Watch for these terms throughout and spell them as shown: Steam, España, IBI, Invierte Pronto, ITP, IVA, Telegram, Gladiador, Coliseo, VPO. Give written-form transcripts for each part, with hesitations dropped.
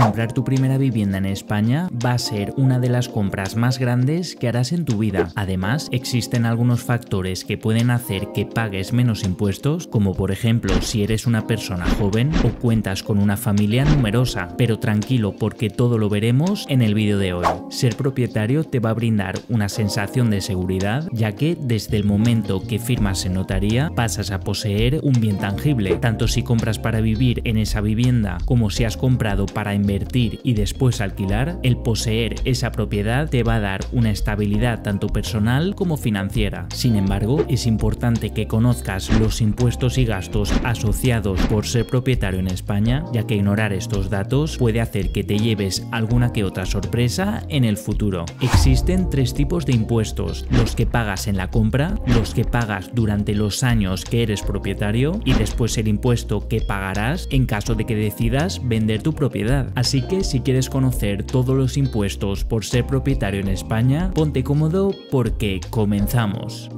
Comprar tu primera vivienda en España va a ser una de las compras más grandes que harás en tu vida. Además, existen algunos factores que pueden hacer que pagues menos impuestos, como por ejemplo si eres una persona joven o cuentas con una familia numerosa. Pero tranquilo, porque todo lo veremos en el vídeo de hoy. Ser propietario te va a brindar una sensación de seguridad, ya que desde el momento que firmas en notaría pasas a poseer un bien tangible. Tanto si compras para vivir en esa vivienda como si has comprado para invertir y después alquilar, el poseer esa propiedad te va a dar una estabilidad tanto personal como financiera. Sin embargo, es importante que conozcas los impuestos y gastos asociados por ser propietario en España, ya que ignorar estos datos puede hacer que te lleves alguna que otra sorpresa en el futuro. Existen tres tipos de impuestos: los que pagas en la compra, los que pagas durante los años que eres propietario y después el impuesto que pagarás en caso de que decidas vender tu propiedad. Así que si quieres conocer todos los impuestos por ser propietario en España, ponte cómodo porque comenzamos.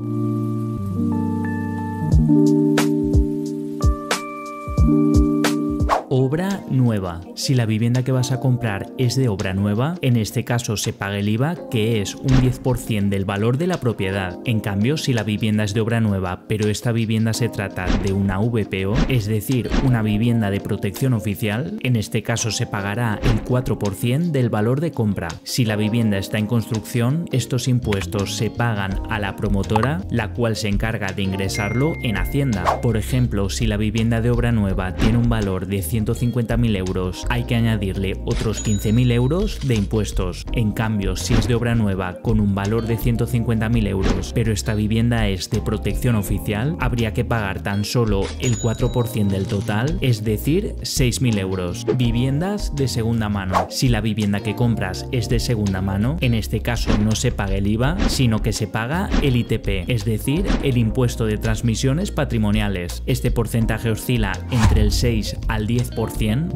Obra nueva. Si la vivienda que vas a comprar es de obra nueva, en este caso se paga el IVA, que es un 10% del valor de la propiedad. En cambio, si la vivienda es de obra nueva, pero esta vivienda se trata de una VPO, es decir, una vivienda de protección oficial, en este caso se pagará el 4% del valor de compra. Si la vivienda está en construcción, estos impuestos se pagan a la promotora, la cual se encarga de ingresarlo en Hacienda. Por ejemplo, si la vivienda de obra nueva tiene un valor de 150.000 euros, hay que añadirle otros 15.000 euros de impuestos. En cambio, si es de obra nueva con un valor de 150.000 euros, pero esta vivienda es de protección oficial, habría que pagar tan solo el 4% del total, es decir, 6.000 euros. Viviendas de segunda mano. Si la vivienda que compras es de segunda mano, en este caso no se paga el IVA, sino que se paga el ITP, es decir, el impuesto de transmisiones patrimoniales. Este porcentaje oscila entre el 6 al 10%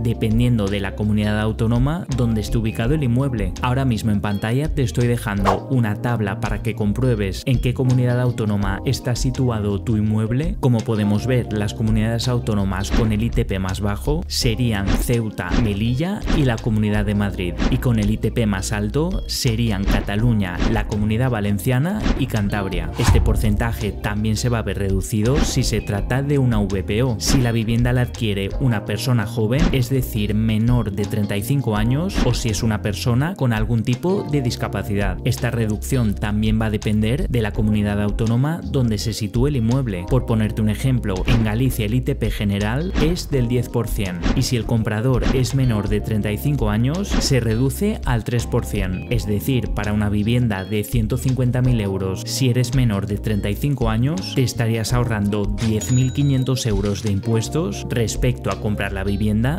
dependiendo de la comunidad autónoma donde esté ubicado el inmueble. Ahora mismo en pantalla te estoy dejando una tabla para que compruebes en qué comunidad autónoma está situado tu inmueble. Como podemos ver, las comunidades autónomas con el ITP más bajo serían Ceuta, Melilla y la Comunidad de Madrid, y con el ITP más alto serían Cataluña, la Comunidad Valenciana y Cantabria. Este porcentaje también se va a ver reducido si se trata de una VPO. Si la vivienda la adquiere una persona joven, es decir, menor de 35 años, o si es una persona con algún tipo de discapacidad. Esta reducción también va a depender de la comunidad autónoma donde se sitúe el inmueble. Por ponerte un ejemplo, en Galicia el ITP general es del 10% y si el comprador es menor de 35 años se reduce al 3%. Es decir, para una vivienda de 150.000 euros, si eres menor de 35 años, te estarías ahorrando 10.500 euros de impuestos respecto a comprar la vivienda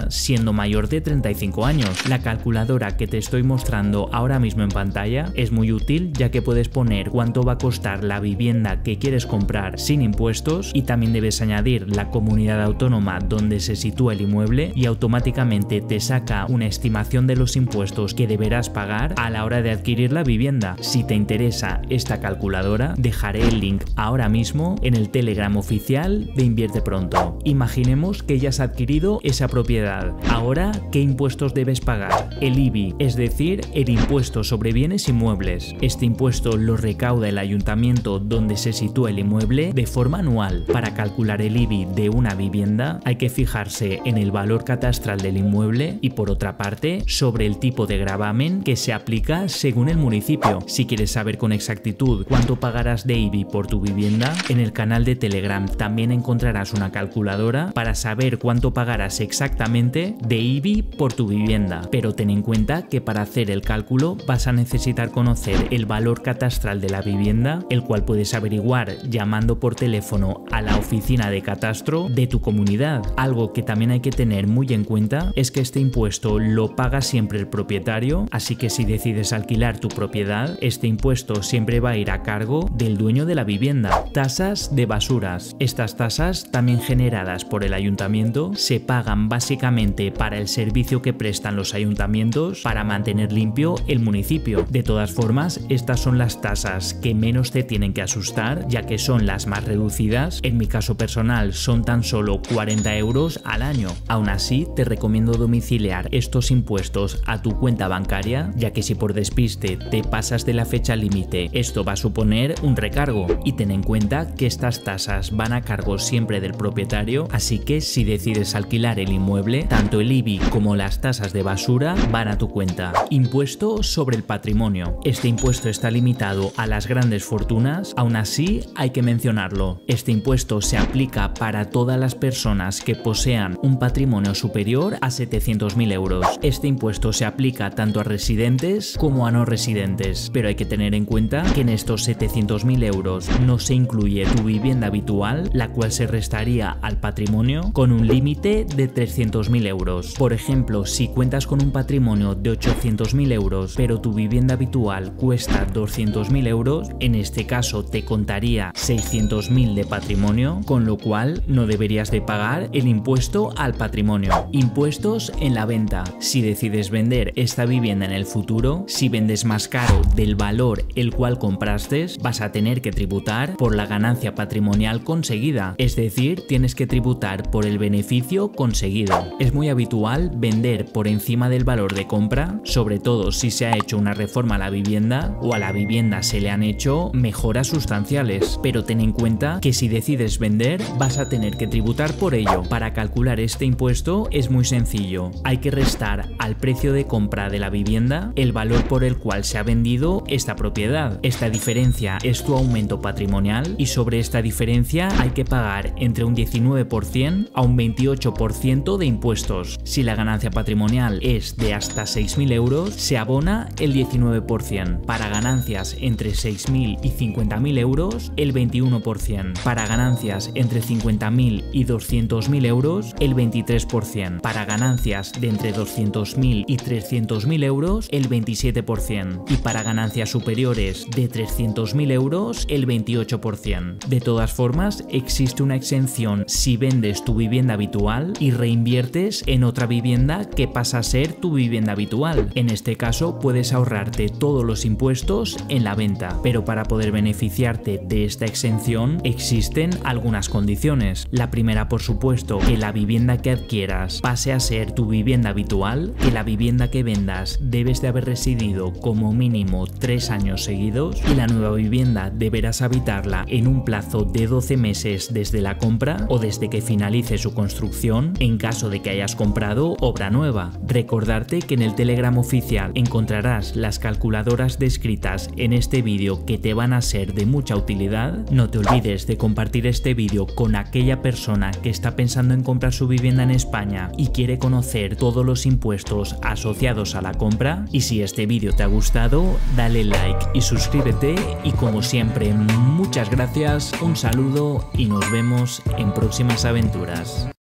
siendo mayor de 35 años. La calculadora que te estoy mostrando ahora mismo en pantalla es muy útil, ya que puedes poner cuánto va a costar la vivienda que quieres comprar sin impuestos y también debes añadir la comunidad autónoma donde se sitúa el inmueble y automáticamente te saca una estimación de los impuestos que deberás pagar a la hora de adquirir la vivienda. Si te interesa esta calculadora, dejaré el link ahora mismo en el Telegram oficial de Invierte Pronto. Imaginemos que ya has adquirido esa propiedad. Ahora, ¿qué impuestos debes pagar? El IBI, es decir, el impuesto sobre bienes inmuebles. Este impuesto lo recauda el ayuntamiento donde se sitúa el inmueble de forma anual. Para calcular el IBI de una vivienda hay que fijarse en el valor catastral del inmueble y, por otra parte, sobre el tipo de gravamen que se aplica según el municipio. Si quieres saber con exactitud cuánto pagarás de IBI por tu vivienda, en el canal de Telegram también encontrarás una calculadora para saber cuánto pagarás exactamente de IBI por tu vivienda, pero ten en cuenta que para hacer el cálculo vas a necesitar conocer el valor catastral de la vivienda, el cual puedes averiguar llamando por teléfono a la oficina de catastro de tu comunidad. Algo que también hay que tener muy en cuenta es que este impuesto lo paga siempre el propietario, así que si decides alquilar tu propiedad, este impuesto siempre va a ir a cargo del dueño de la vivienda. Tasas de basuras. Estas tasas, también generadas por el ayuntamiento, se pagan utilizan básicamente para el servicio que prestan los ayuntamientos para mantener limpio el municipio. De todas formas, estas son las tasas que menos te tienen que asustar, ya que son las más reducidas. En mi caso personal son tan solo 40 euros al año. Aún así, te recomiendo domiciliar estos impuestos a tu cuenta bancaria, ya que si por despiste te pasas de la fecha límite, esto va a suponer un recargo. Y ten en cuenta que estas tasas van a cargo siempre del propietario, así que si decides alquilar el inmueble, tanto el IBI como las tasas de basura van a tu cuenta. Impuesto sobre el patrimonio. Este impuesto está limitado a las grandes fortunas, aún así hay que mencionarlo. Este impuesto se aplica para todas las personas que posean un patrimonio superior a 700.000 euros. Este impuesto se aplica tanto a residentes como a no residentes, pero hay que tener en cuenta que en estos 700.000 euros no se incluye tu vivienda habitual, la cual se restaría al patrimonio con un límite de 300.000 euros. Por ejemplo, si cuentas con un patrimonio de 800.000 euros, pero tu vivienda habitual cuesta 200.000 euros, en este caso te contaría 600.000 de patrimonio, con lo cual no deberías de pagar el impuesto al patrimonio. Impuestos en la venta. Si decides vender esta vivienda en el futuro, si vendes más caro del valor el cual compraste, vas a tener que tributar por la ganancia patrimonial conseguida, es decir, tienes que tributar por el beneficio conseguido. Es muy habitual vender por encima del valor de compra, sobre todo si se ha hecho una reforma a la vivienda o a la vivienda se le han hecho mejoras sustanciales, pero ten en cuenta que si decides vender vas a tener que tributar por ello. Para calcular este impuesto es muy sencillo, hay que restar al precio de compra de la vivienda el valor por el cual se ha vendido esta propiedad. Esta diferencia es tu aumento patrimonial y sobre esta diferencia hay que pagar entre un 19% a un 28% de impuestos. Si la ganancia patrimonial es de hasta 6.000 euros, se abona el 19%. Para ganancias entre 6.000 y 50.000 euros, el 21%. Para ganancias entre 50.000 y 200.000 euros, el 23%. Para ganancias de entre 200.000 y 300.000 euros, el 27%. Y para ganancias superiores de 300.000 euros, el 28%. De todas formas, existe una exención si vendes tu vivienda habitual y reinviertes en otra vivienda que pasa a ser tu vivienda habitual. En este caso puedes ahorrarte todos los impuestos en la venta, pero para poder beneficiarte de esta exención existen algunas condiciones. La primera, por supuesto, que la vivienda que adquieras pase a ser tu vivienda habitual, que la vivienda que vendas debes de haber residido como mínimo 3 años seguidos y la nueva vivienda deberás habitarla en un plazo de 12 meses desde la compra o desde que finalice su construcción en caso de que hayas comprado obra nueva. Recordarte que en el Telegram oficial encontrarás las calculadoras descritas en este vídeo que te van a ser de mucha utilidad. No te olvides de compartir este vídeo con aquella persona que está pensando en comprar su vivienda en España y quiere conocer todos los impuestos asociados a la compra. Y si este vídeo te ha gustado, dale like y suscríbete y como siempre, muchas gracias, un saludo y nos vemos en próximas aventuras.